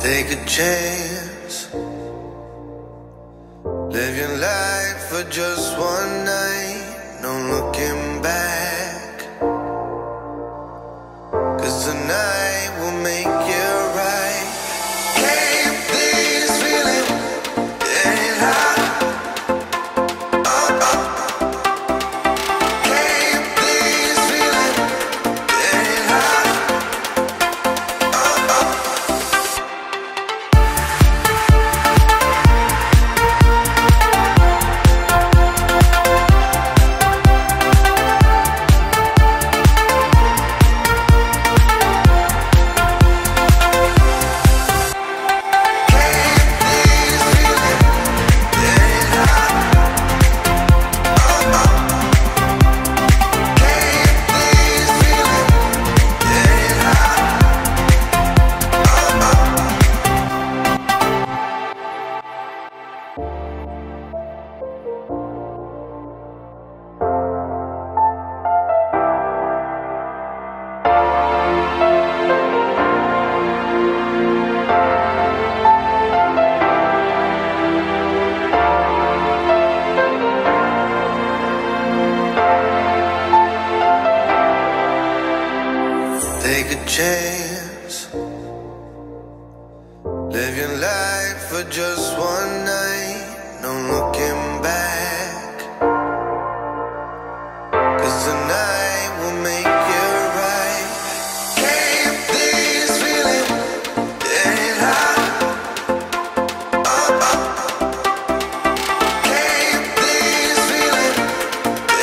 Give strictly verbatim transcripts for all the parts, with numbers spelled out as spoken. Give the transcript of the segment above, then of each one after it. Take a chance, live your life for just one night, no looking back, 'cause tonight will make you right. Can you please feel it in your heart? Oh, oh. Can you please feel it in your heart? Oh, oh. Take a chance, live your life for just one night, no looking back, 'cause tonight will make you right. Can you please feel it in your heart? Oh, oh. Can you please feel it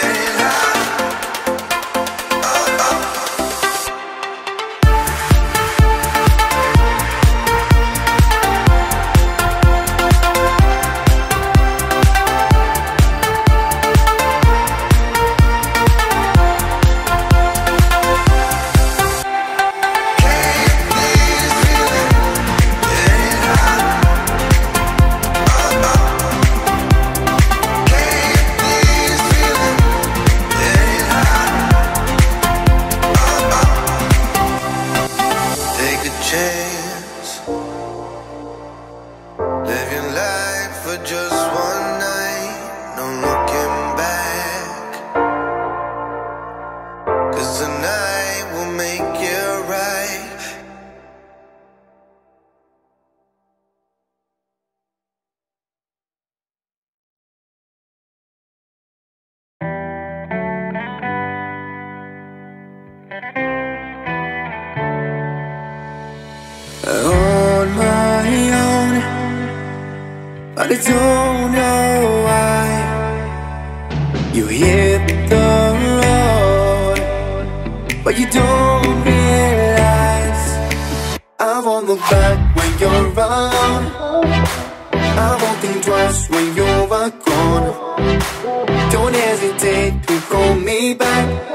in your heart? I don't know why you hit the road, but you don't realize I won't look back when you're around. I won't think twice when you're gone. Don't hesitate to call me back.